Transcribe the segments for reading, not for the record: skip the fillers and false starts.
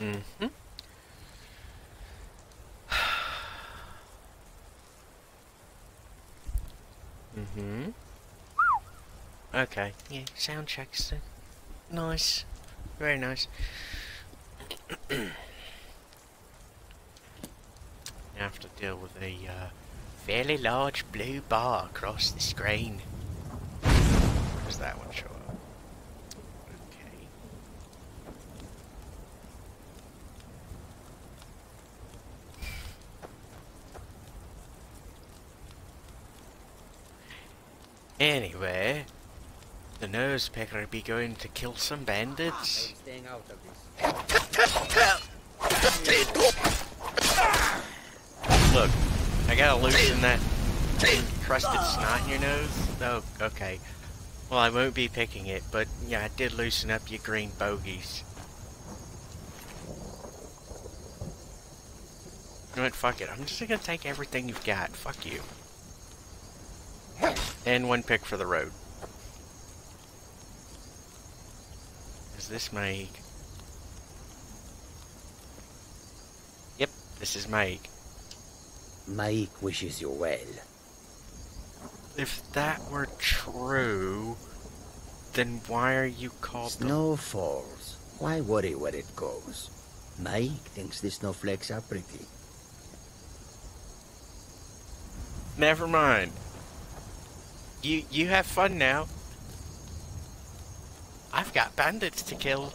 Mm-hmm. Mm-hmm. Okay. Yeah, sound checks then. Nice. Very nice. I have to deal with a fairly large blue bar across the screen. Where's that one show up? Okay. Anyway, the nose picker be going to kill some bandits. I'm staying out of this. Look, I gotta loosen that crusted snot in your nose. Oh, okay. Well, I won't be picking it, but yeah, I did loosen up your green bogeys. You know what, fuck it. I'm just gonna take everything you've got. Fuck you. And one pick for the road. Does this make... Yep, this is Mike. Mike wishes you well. If that were true, then why are you called Snow Falls? Why worry where it goes? Mike thinks the snowflakes are pretty. Never mind. You have fun now. I've got bandits to kill.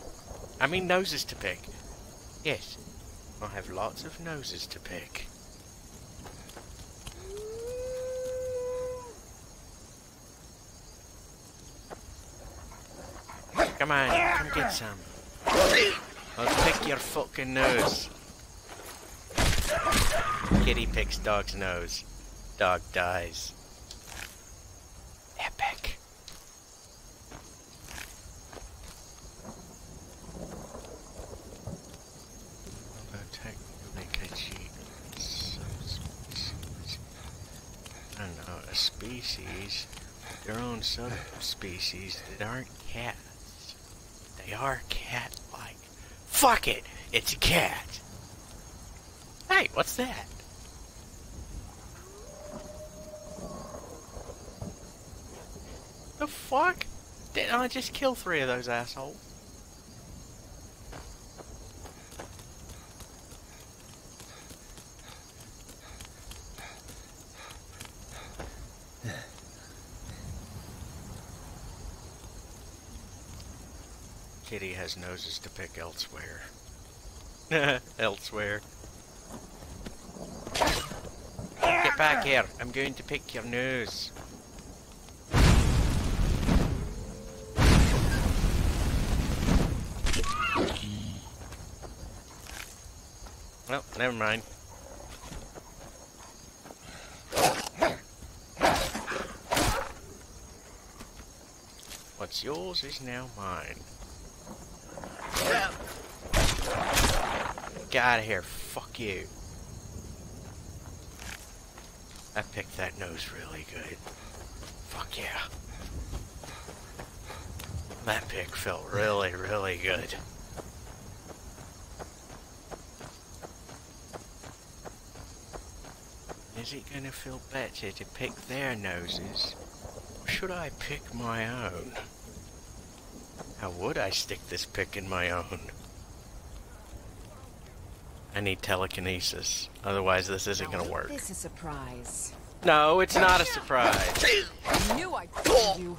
I mean noses to pick. Yes, I have lots of noses to pick. Come on, come get some. I'll pick your fucking nose. Kitty picks dog's nose. Dog dies. Epic. I don't know, a species, their own subspecies that aren't cats. They are cat-like. Fuck it! It's a cat! Hey, what's that? The fuck? Didn't I just kill 3 of those assholes? Kitty has noses to pick elsewhere. Elsewhere. Get back here. I'm going to pick your nose. Well, never mind. What's yours is now mine. Get out of here, fuck you. I picked that nose really good. Fuck yeah. That pick felt really, really good. Is it gonna feel better to pick their noses? Or should I pick my own? How would I stick this pick in my own? I need telekinesis, otherwise this isn't gonna work. This is a surprise. No, it's not a surprise. I knew I'd kill you.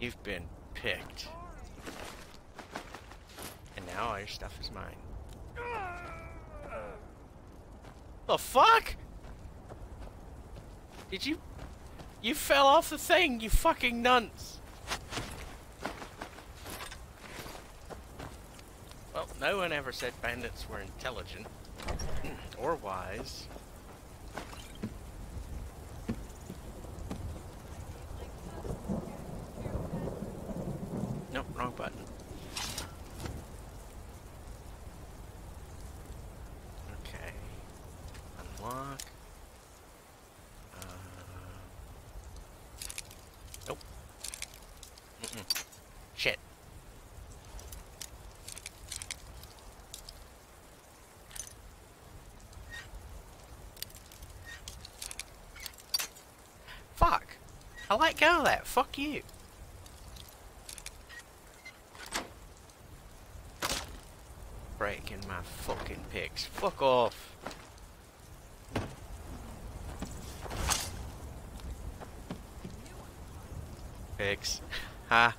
You've been picked. And now all your stuff is mine. The fuck? Did you... You fell off the thing, you fucking nunts. Well, no one ever said bandits were intelligent, or wise. Nope, wrong button. Okay. Unlock. Nope. Mm-mm. Shit. I let go of that. Fuck you. Breaking my fucking picks. Fuck off. Pigs. Ha.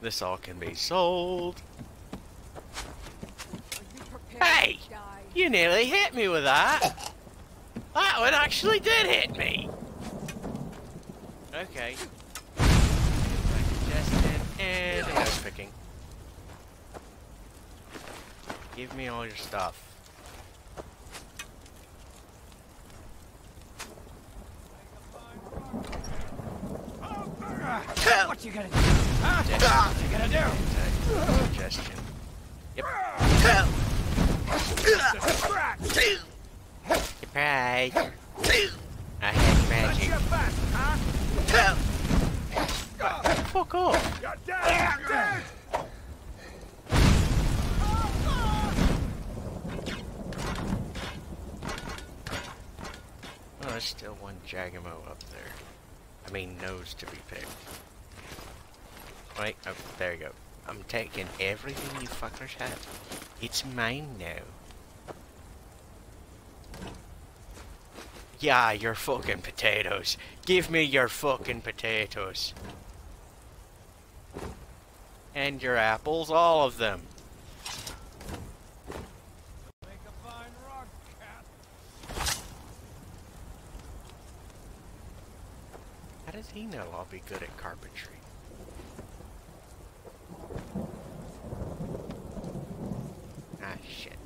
This all can be sold. Hey! You nearly hit me with that! That one actually did hit me! Okay. And a nose picking. Give me all your stuff. What you gonna do? What you gonna do? Digestion. Yep. Surprise! I had magic. Fuck off! Oh, there's still one Jagamo up there. I mean, nose to be picked. Right, oh, there you go. I'm taking everything you fuckers have. It's mine now. Yeah, your fucking potatoes. Give me your fucking potatoes. And your apples, all of them. Make a fine rock, cat. How does he know I'll be good at carpentry? Shit.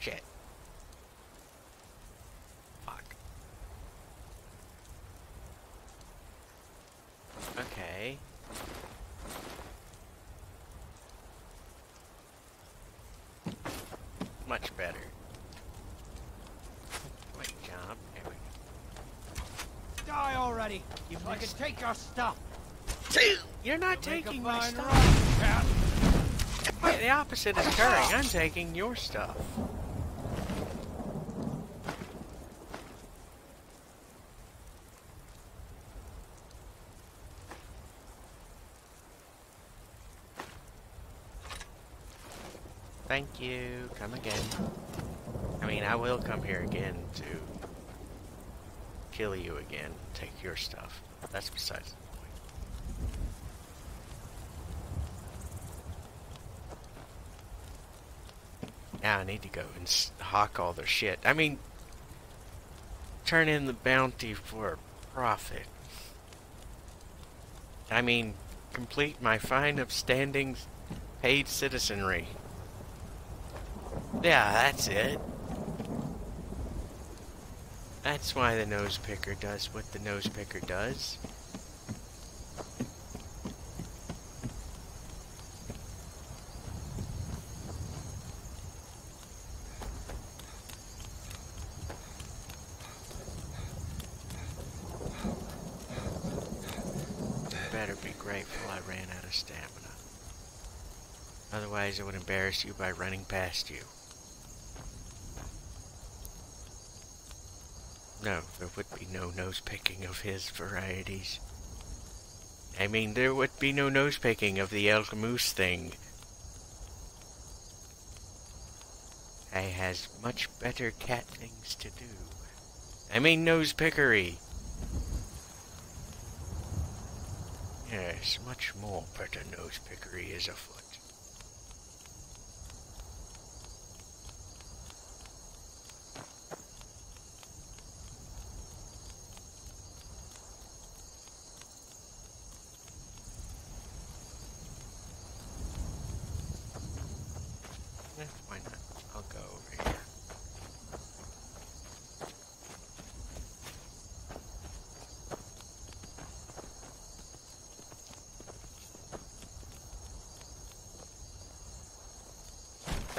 Shit. Fuck. Okay. Much better. Great job. There we go. Die already! I can take your stuff. You're not taking my stuff. Wait, the opposite is occurring. I'm taking your stuff. Thank you. Come again. I mean, I will come here again to kill you again. Take your stuff. That's besides the point. Now I need to go and hawk all their shit. I mean, turn in the bounty for profit. I mean, complete my fine of standings, paid citizenry. Yeah, that's it. That's why the nose picker does what the nose picker does. Better be grateful I ran out of stamina. Otherwise, I would embarrass you by running past you. No, there would be no nose picking of his varieties. I mean, there would be no nose picking of the elk moose thing. I has much better cat things to do. I mean, nose pickery. Yes, much more better nose pickery is afoot.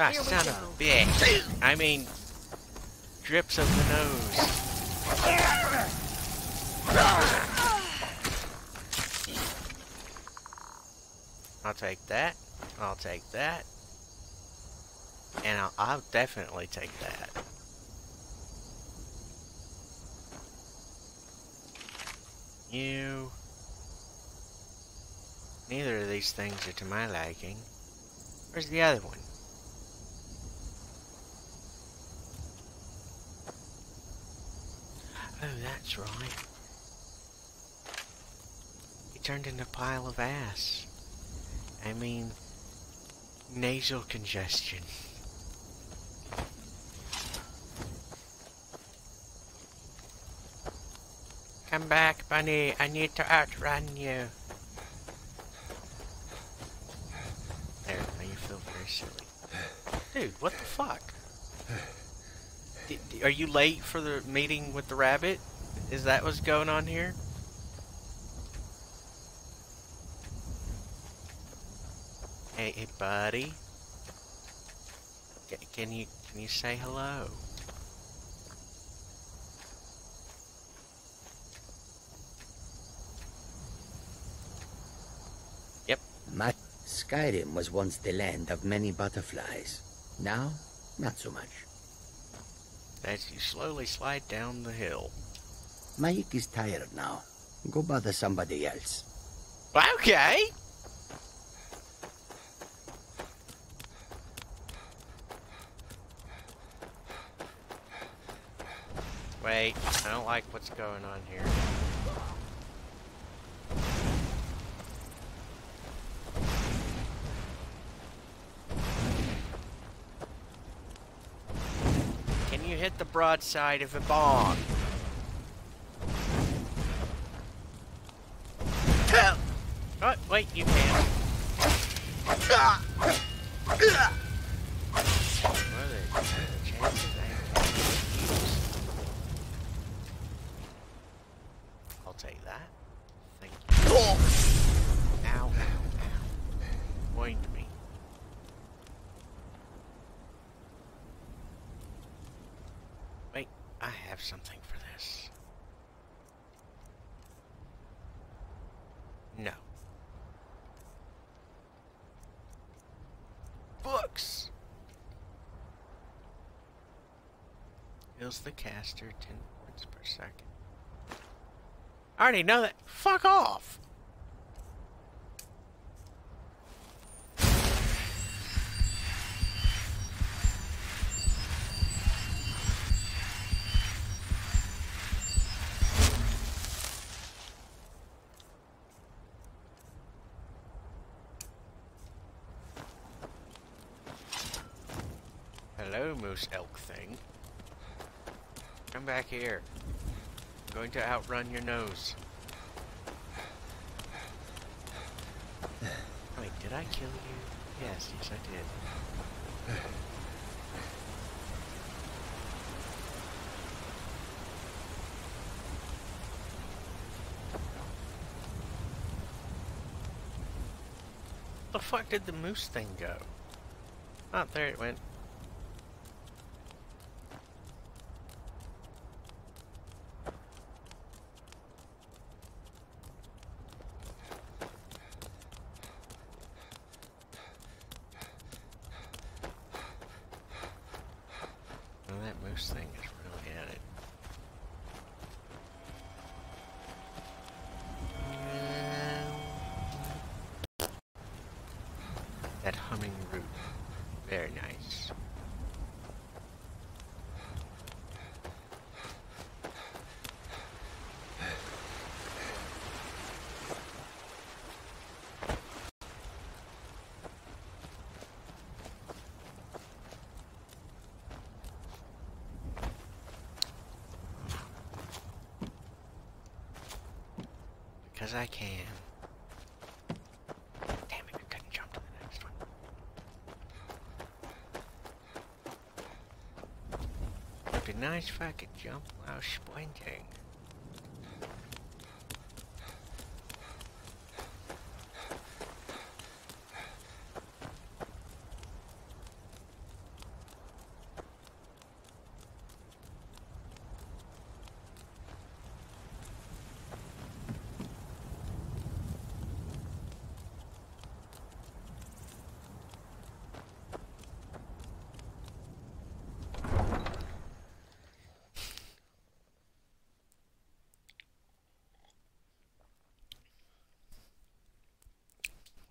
Ah, son of a bitch. I mean, drips of the nose. I'll take that. I'll take that. And I'll definitely take that. You. Neither of these things are to my liking. Where's the other one? Oh, that's right. He turned into a pile of ass. I mean, nasal congestion. Come back, bunny. I need to outrun you. There, now you feel very silly. Dude, what the fuck? Are you late for the meeting with the rabbit? Is that what's going on here? Hey, hey buddy. Can you say hello? Yep. My Skyrim was once the land of many butterflies. Now, not so much. As you slowly slide down the hill. Mike is tired now. Go bother somebody else. Okay! Wait, I don't like what's going on here. Hit the broadside of a bomb. Oh, wait, you can't. What are the chances I use? I'll take that. Thank you. Ow, ow, ow. Wound me. I have something for this. No. Books! Heals the caster 10 points per second. I already know that. Fuck off! Moose elk thing. Come back here. I'm going to outrun your nose. Wait, did I kill you? Yes, yes I did. Where the fuck did the moose thing go? Oh, there it went. Because I can. Damn it, I couldn't jump to the next one. It'd be nice if I could jump while sprinting.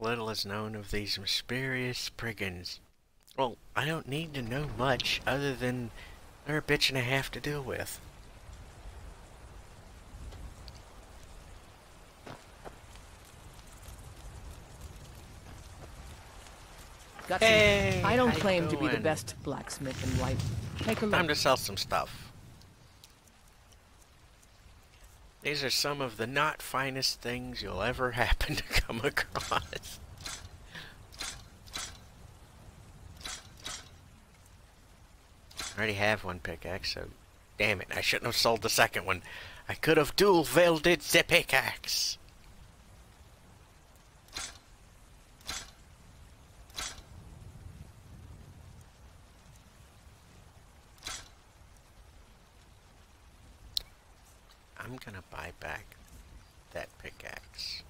little is known of these mysterious Spriggans. Well, I don't need to know much other than they're a bitch and a half to deal with. Gutsy. Hey, I don't claim to be the best blacksmith in life. Take a look. Time to sell some stuff. These are some of the not finest things you'll ever happen to come across. I already have one pickaxe, so damn it, I shouldn't have sold the second one. I could have dual wielded the pickaxe. I'm gonna buy back that pickaxe.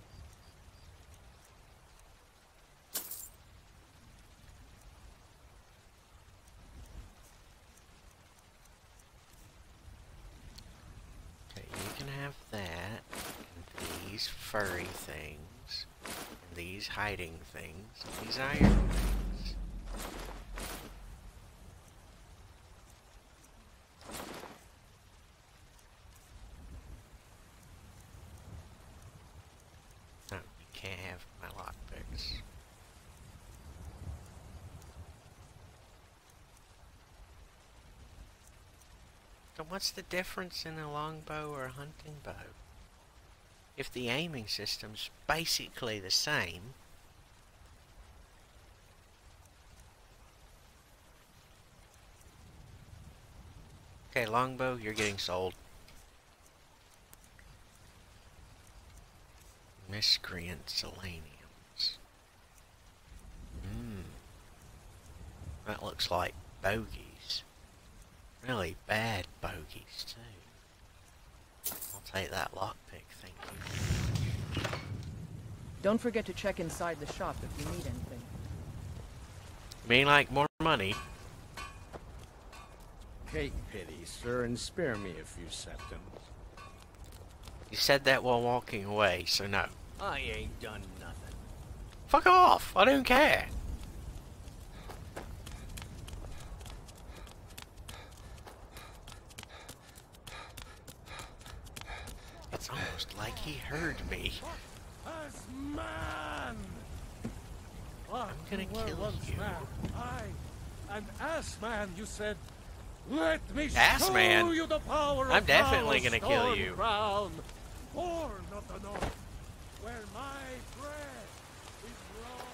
Okay, you can have that, and these furry things, and these hiding things, and these iron things. What's the difference in a longbow or a hunting bow? If the aiming system's basically the same. Okay, longbow, you're getting sold. Miscreant seleniums. That looks like bogeys. Really bad bogeys too. I'll take that lockpick, thank you. Don't forget to check inside the shop if you need anything. You mean like more money? Take pity, sir, and spare me a few seconds. You said that while walking away, so no. I ain't done nothing. Fuck off! I don't care! Like he heard me. I'm gonna kill you. I'm ass man. You said, "Let me show you the power of Talos." I'm definitely gonna kill you. Or not enough. Where my bread is raw.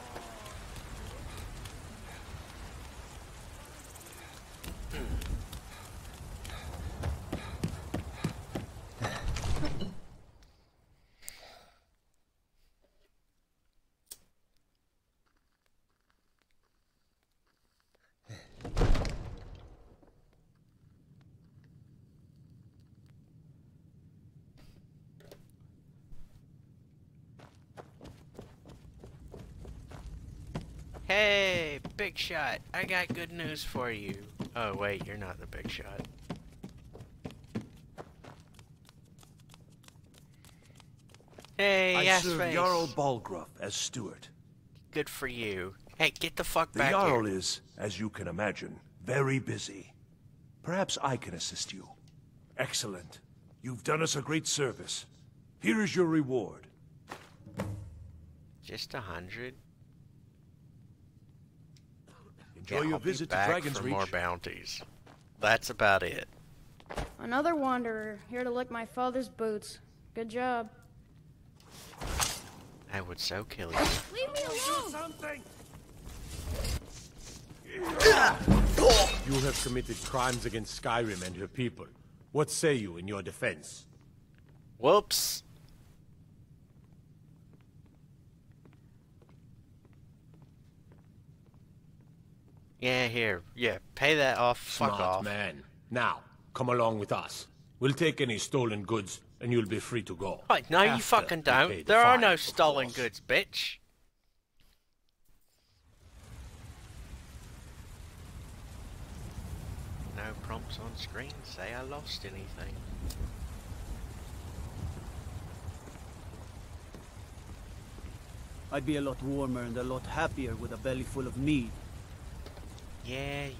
Hey, big shot, I got good news for you. Oh wait, you're not the big shot. Hey, I serve Jarl Balgruff as steward. Good for you. Hey, get the fuck back here. The Jarl is, as you can imagine, very busy. Perhaps I can assist you. Excellent. You've done us a great service. Here is your reward. Just 100? Enjoy your visit to Dragon's Reach. More bounties. That's about it. Another wanderer here to lick my father's boots. Good job. I would so kill you. Leave me alone. You have committed crimes against Skyrim and her people. What say you in your defense? Whoops. Yeah, here. Yeah, pay that off. Fuck off. Smart man. Now, come along with us. We'll take any stolen goods, and you'll be free to go. Right, no, you fucking don't. There are no stolen goods, bitch. No prompts on screen say I lost anything. I'd be a lot warmer and a lot happier with a belly full of mead. Yeah, yeah.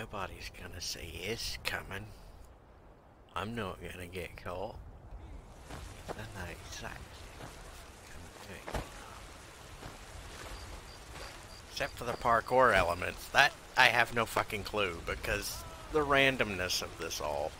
Nobody's gonna see this coming. I'm not gonna get caught. I know exactly what I'm doing. Except for the parkour elements. That I have no fucking clue because the randomness of this all.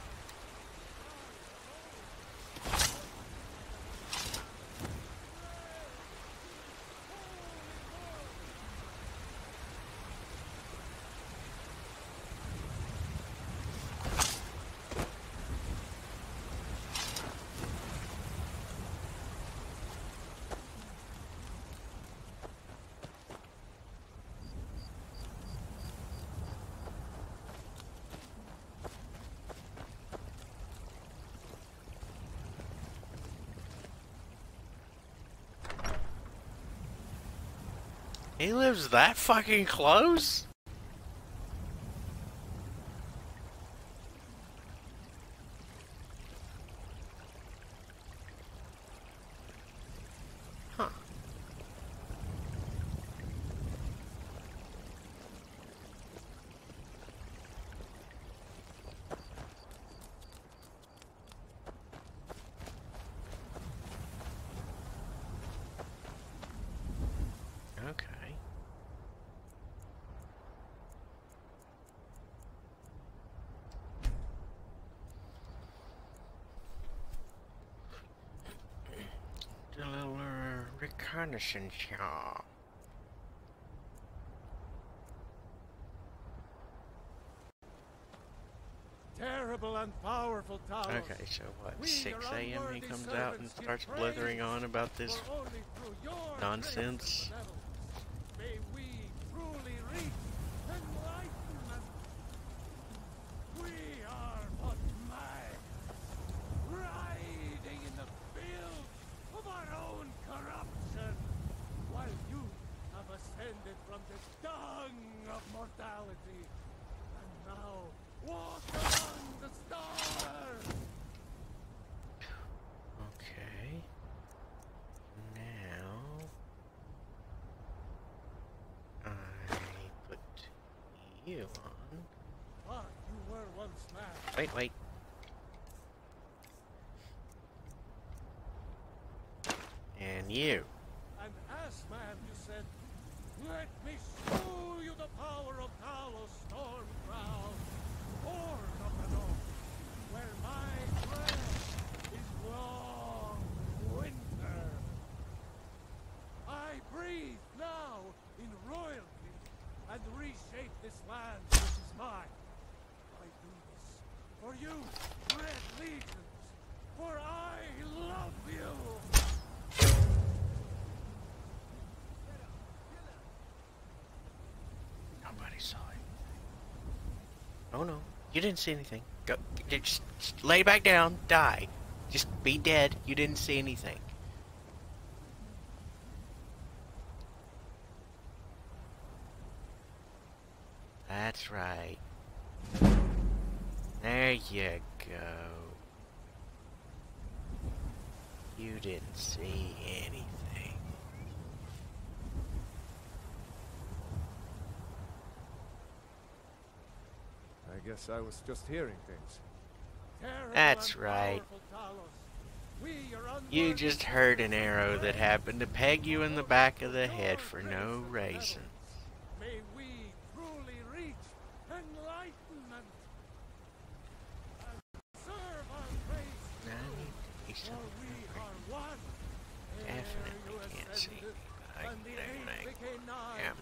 He lives that fucking close? Huh. Okay. Reconnaissance shop. Terrible and powerful Talos. Okay, so what? 6 AM he comes out and starts blithering on about this nonsense. May we truly reach enlightenment. We are but mad, riding in the field of our own corruption, while you have ascended from the dung of mortality, and now walk among the stars. Okay. Now I put you on. But you were once mad. Wait. And you. And as man, you said, let me show you the power of Talos Stormcrown, born of the north, where my breath is long winter. I breathe now in royalty and reshape this land which is mine. I do this for you, red legions, for I love you. Nobody saw it. Oh no, you didn't see anything. Go, just lay back down, die. Just be dead, you didn't see anything. That's right. There you go. You didn't see anything. I guess I was just hearing things. That's right. You just heard an arrow that happened to peg you in the back of the head for no reason. May we truly reach enlightenment. Definitely can't see me, but I am.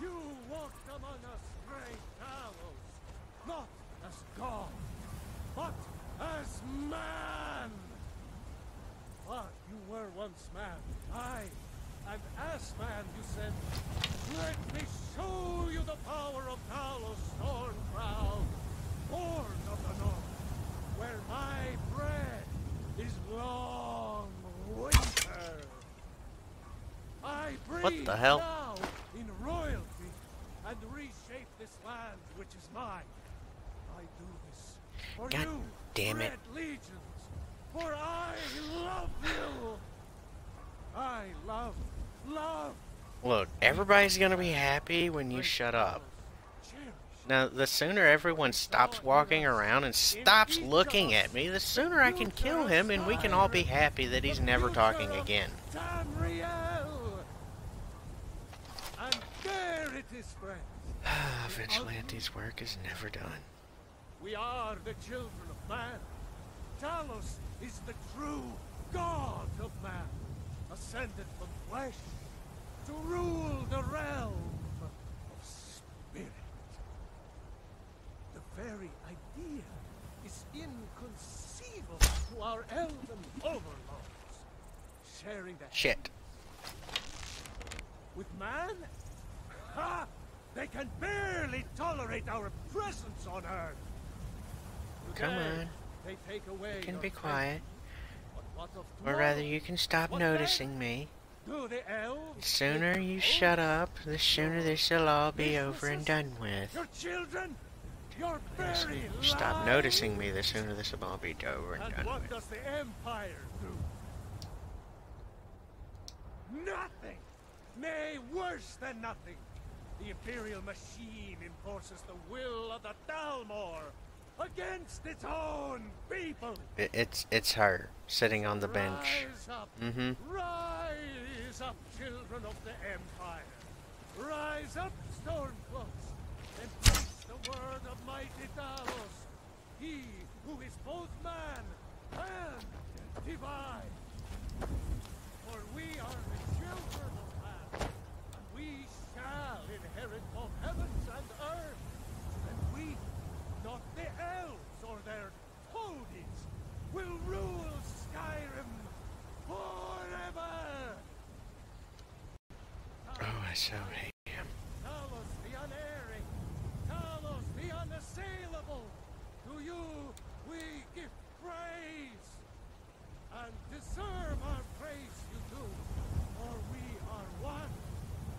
You walked among us, great Talos, not as God, but as man. But you were once man, I, and ass man, you said, let me show you the power of Talos Stormcrown, born of the North, where my bread is long winter. I breathe now in royalty and reshape this land which is mine. I do this for God you, damn it. Red legions, for I love you. I love. Look, everybody's gonna be happy when you shut up. Now, the sooner everyone stops walking around and stops looking at me, the sooner I can kill him and we can all be happy that he's never talking again. And there it is, friends. Vigilante's work is never done. We are the children of man. Talos is the true god of man, ascended from flesh to rule the realm of spirit. The very idea is inconceivable to our elven overlords, sharing the shit with man. Ha! They can barely tolerate our presence on Earth. Today, come on, they take away. You can be quiet. Or rather, you can stop noticing me. The sooner you shut up, the sooner this will all be over and done with. Your children, your very you stop noticing me, the sooner this will all be over and done what with. Does the Empire do? Nothing! Nay, worse than nothing! The Imperial machine enforces the will of the Thalmor against its own people. It's her sitting on the bench. Rise up, children of the Empire. Rise up, Stormcloaks, and embrace the word of mighty Talos, he who is both man and divine. For we are the children of man, and we shall inherit both heavens and earth. Not the elves or their toadies will rule Skyrim forever. Oh, I so hate him. Talos the unerring, Talos the unassailable. To you we give praise, and deserve our praise you do, for we are one.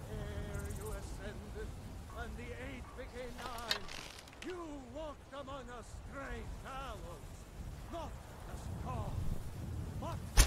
Ere you ascended, and the 8 became 9. You walked among us, great Talos, not as God, but as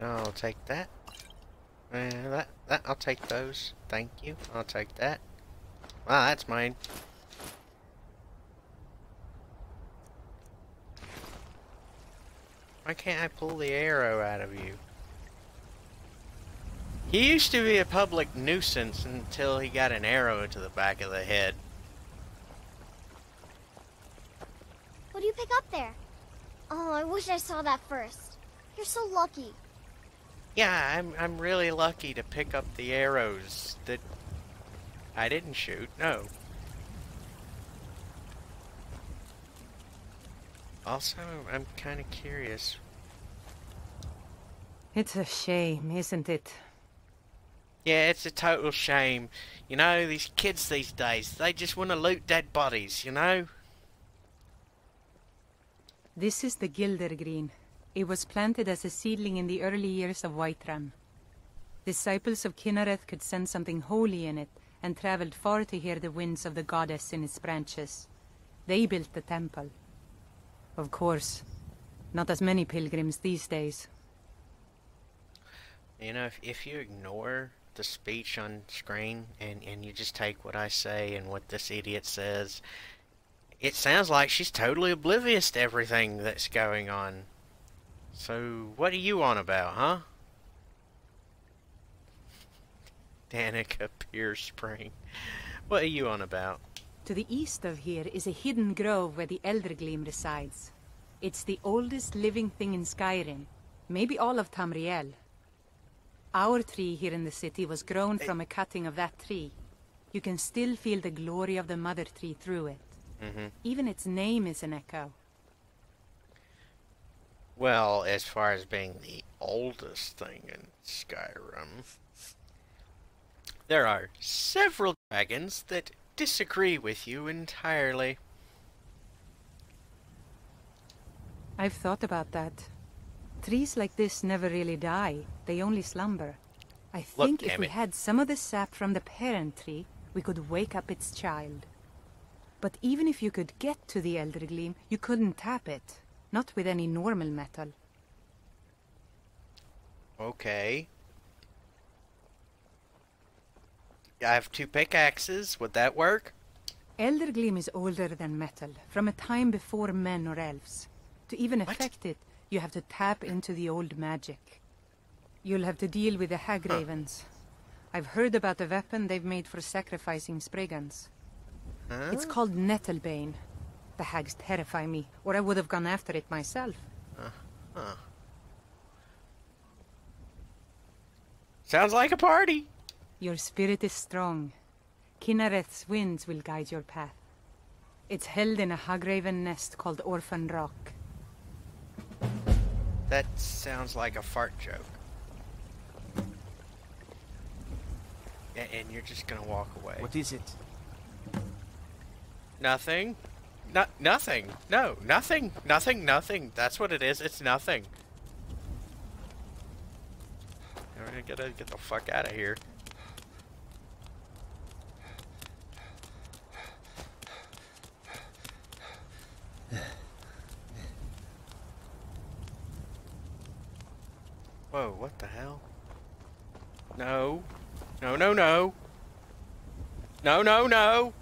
I'll take that. I'll take those. Thank you. I'll take that. Ah, that's mine. Why can't I pull the arrow out of you? He used to be a public nuisance until he got an arrow to the back of the head. What do you pick up there? Oh, I wish I saw that first. You're so lucky. Yeah, I'm really lucky to pick up the arrows that I didn't shoot, no. Also, I'm kind of curious. It's a shame, isn't it? Yeah, it's a total shame. You know, these kids these days, they just want to loot dead bodies, you know? This is the Gildergreen. It was planted as a seedling in the early years of Whiterun. Disciples of Kinnareth could sense something holy in it and traveled far to hear the winds of the goddess in its branches. They built the temple. Of course, not as many pilgrims these days. You know, if you ignore the speech on screen and you just take what I say and what this idiot says, it sounds like she's totally oblivious to everything that's going on. So, what are you on about, huh? Danica Pierspring. What are you on about? To the east of here is a hidden grove where the Eldergleam resides. It's the oldest living thing in Skyrim, maybe all of Tamriel. Our tree here in the city was grown from a cutting of that tree. You can still feel the glory of the mother tree through it. Mm-hmm. Even its name is an echo. Well, as far as being the oldest thing in Skyrim, there are several dragons that disagree with you entirely. I've thought about that. Trees like this never really die, they only slumber. I think if we had some of the sap from the parent tree, we could wake up its child. But even if you could get to the Eldergleam, you couldn't tap it. Not with any normal metal. Okay. I have 2 pickaxes. Would that work? Eldergleam is older than metal, from a time before men or elves. To even affect it, you have to tap into the old magic. You'll have to deal with the Hagravens. I've heard about a weapon they've made for sacrificing Spriggans. Huh? It's called Nettlebane. The hags terrify me, or I would have gone after it myself. Uh-huh. Sounds like a party! Your spirit is strong. Kinnareth's winds will guide your path. It's held in a Hagraven nest called Orphan Rock. That sounds like a fart joke. And you're just gonna walk away. What is it? Nothing. Nothing. No, nothing. Nothing, nothing. That's what it is. It's nothing. We're gonna get the fuck out of here. Whoa, what the hell? No. No, no, no. No, no, no.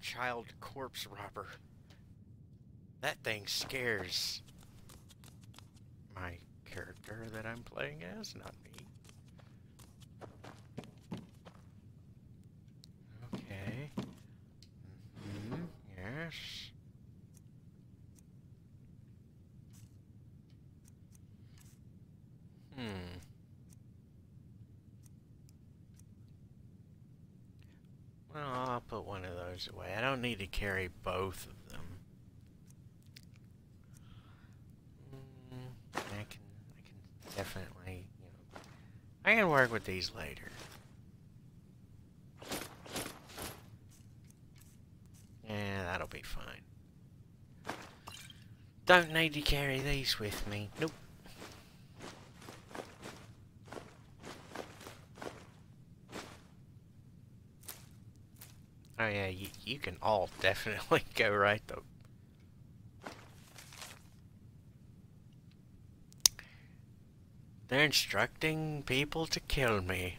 Child corpse robber. That thing scares my character that I'm playing as, not me. Okay. Mm-hmm. Yes. Well, I'll put one of those away. I don't need to carry both of them. I can definitely, you know, I can work with these later. Yeah, that'll be fine. Don't need to carry these with me. Nope. Oh yeah, you can all definitely go right though. They're instructing people to kill me.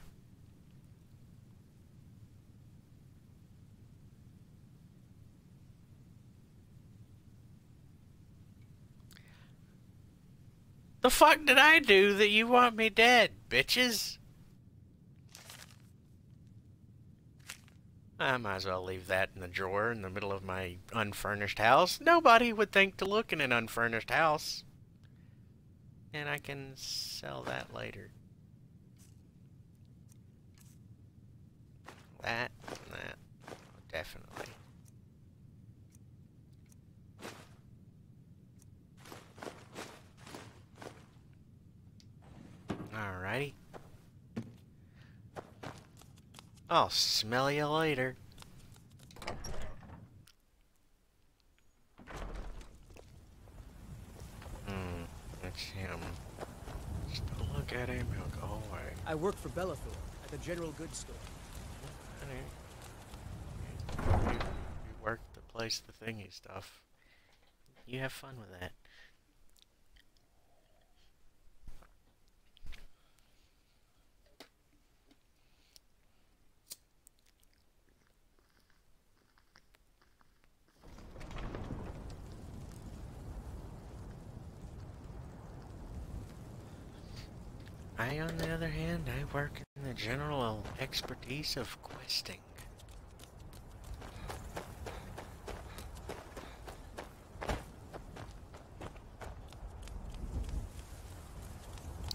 The fuck did I do that you want me dead, bitches? I might as well leave that in the drawer in the middle of my unfurnished house. Nobody would think to look in an unfurnished house. And I can sell that later. That and that. Definitely. Alrighty. I'll smell you later. That's him. Just look at him, he'll go away. I work for Bellathor at the general goods store. You work to place the thingy stuff. You have fun with that. I, on the other hand, I work in the general expertise of questing.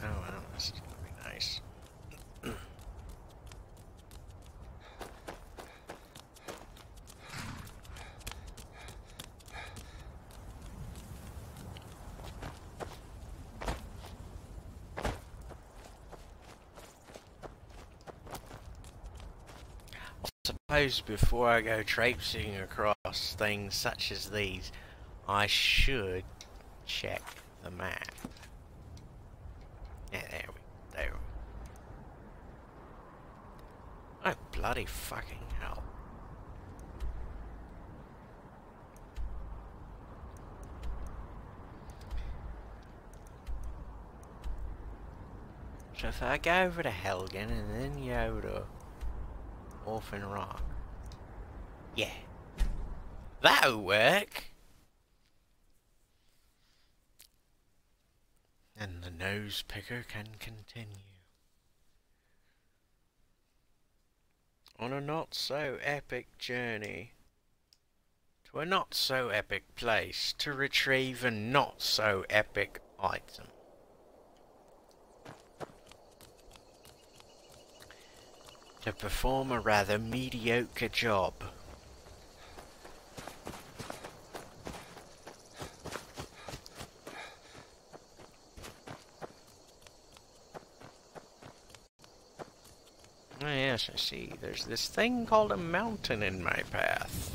Oh, well, this is gonna be nice. Before I go traipsing across things such as these, I should check the map. Yeah, there we go. Oh, bloody fucking hell. So if I go over to Helgen and then you go to Orphan Rock. Yeah. That'll work! And the nose picker can continue. On a not so epic journey to a not so epic place to retrieve a not so epic item. To perform a rather mediocre job. Oh yes, I see. There's this thing called a mountain in my path.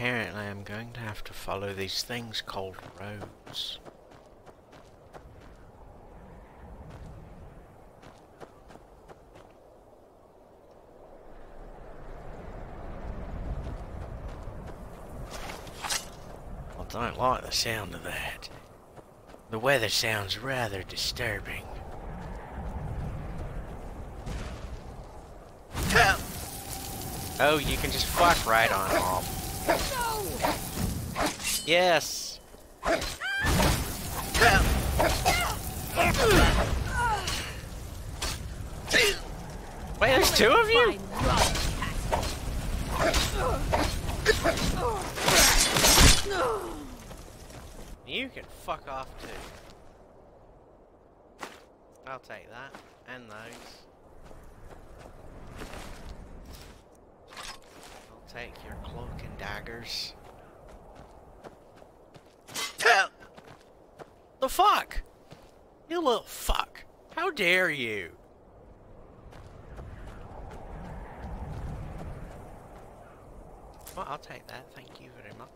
Apparently I'm going to have to follow these things called roads. I don't like the sound of that. The weather sounds rather disturbing. Oh, you can just fuck right on off. Yes. Wait, there's two of you? You can fuck off too. I'll take that. And those. I'll take your cloak and daggers. The fuck? You little fuck. How dare you? Well, I'll take that. Thank you very much.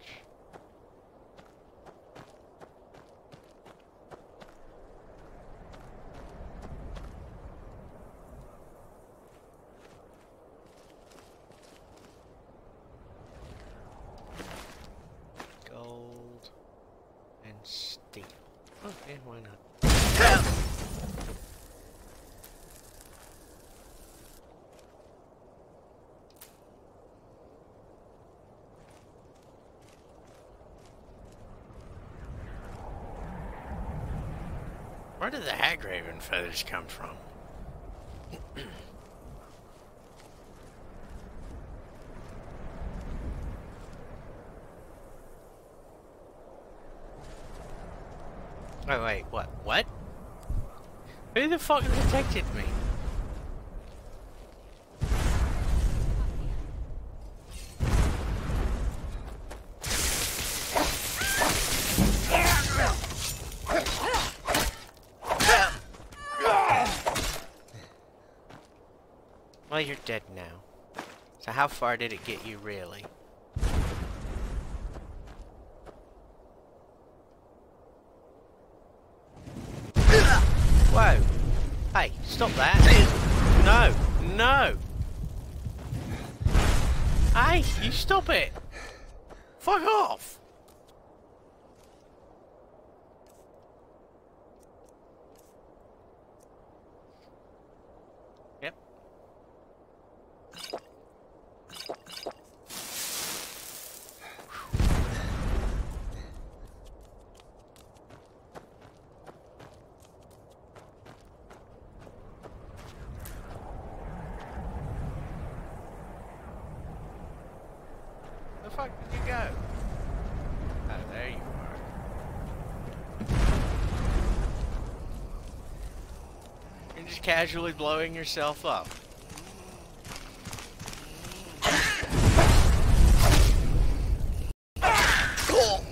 Where did the Hagraven feathers come from? Oh wait, what? What? Who the fuck detected me? Well, you're dead now. So how far did it get you, really? Whoa! Hey, stop that! No! No! Hey, you stop it! Fuck off! Yep. Where the fuck did you go? Oh, there you are. You're just casually blowing yourself up.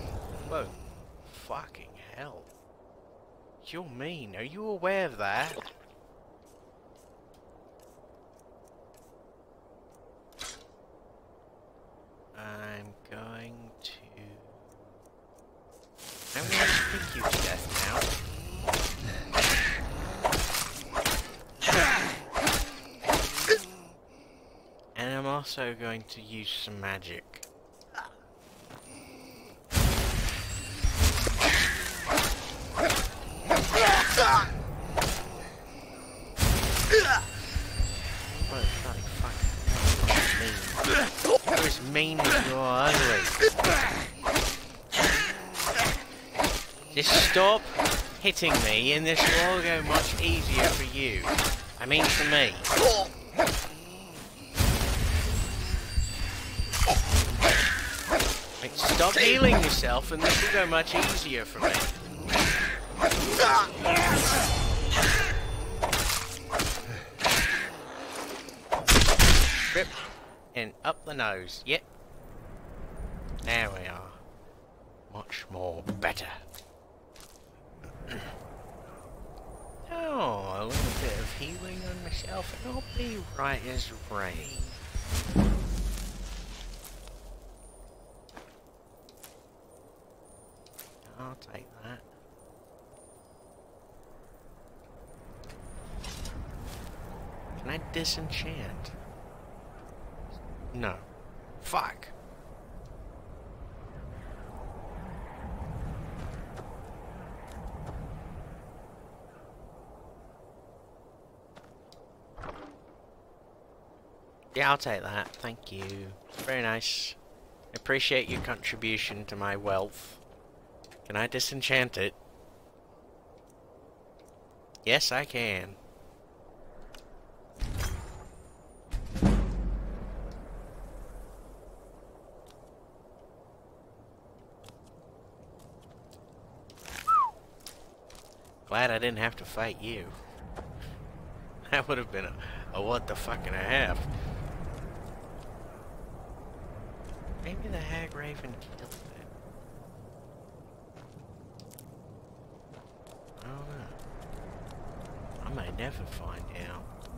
Whoa. Fucking hell. You're mean. Are you aware of that? I'm also going to use some magic. You're as mean as you're ugly. Just stop hitting me and this will all go much easier for you. I mean for me. Stop healing yourself and this will go much easier for me. Rip. And up the nose. Yep. There we are. Much more better. Oh, a little bit of healing on myself and I'll be right as rain. I'll take that. Can I disenchant? No. Fuck. Yeah, I'll take that. Thank you. Very nice. Appreciate your contribution to my wealth. Can I disenchant it? Yes, I can. Glad I didn't have to fight you. That would have been a what the fuck and a half. Maybe the Hagraven killed me. I may never find out.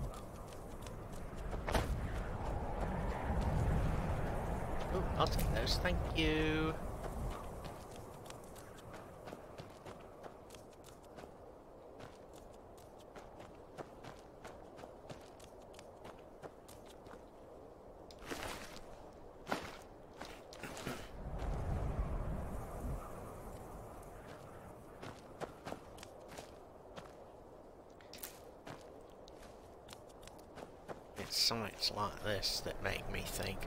Ooh, I'll take those, thank you. Sights like this that make me think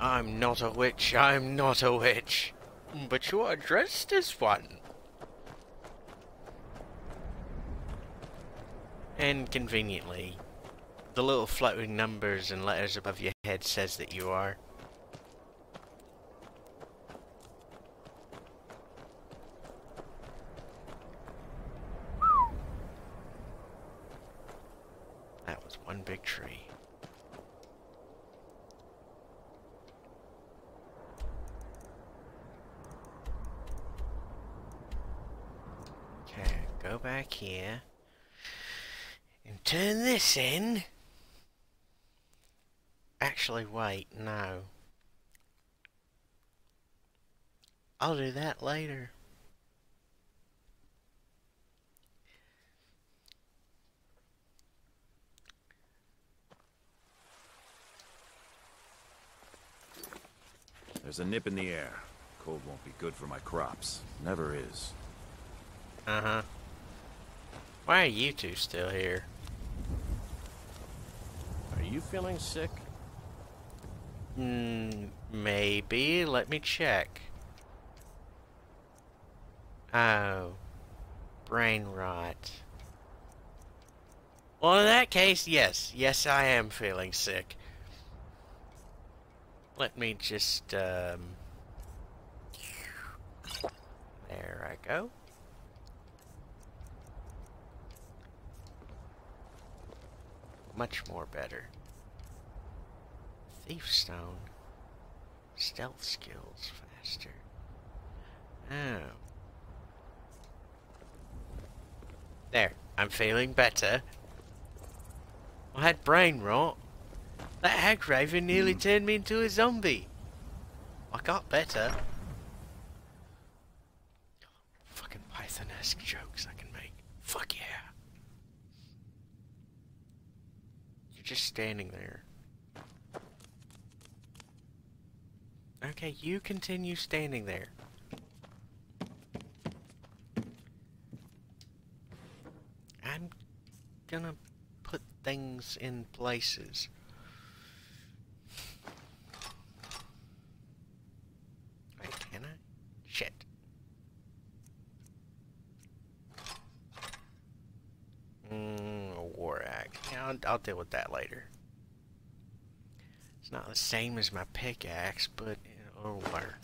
I'm not a witch, I'm not a witch, but you are dressed as one. And conveniently the little floating numbers and letters above your head says that you are. Go back here and turn this in. Actually, wait, no. I'll do that later. There's a nip in the air. Cold won't be good for my crops. Never is. Uh-huh. Why are you two still here? Are you feeling sick? Maybe. Let me check. Oh. Brain rot. Well, in that case, yes. Yes, I am feeling sick. Let me just, there I go. Much more better. Thiefstone. Stealth skills faster. Oh. There. I'm feeling better. I had brain rot. That Hagraven nearly turned me into a zombie. I got better. Fucking Python-esque jokes I can make. Fuck yeah. You're just standing there. Okay, you continue standing there. I'm gonna put things in places. I'll deal with that later. It's not the same as my pickaxe, but or water.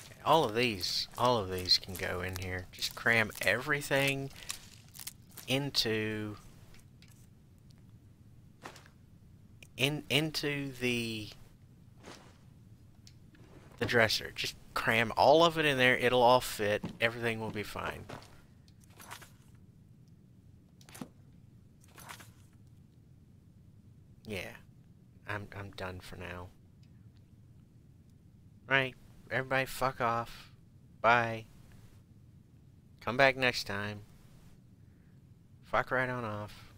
Okay, all of these can go in here. Just cram everything into the dresser. Just cram all of it in there, it'll all fit, everything will be fine. Yeah. I'm done for now. Right, everybody fuck off. Bye. Come back next time. Fuck right on off.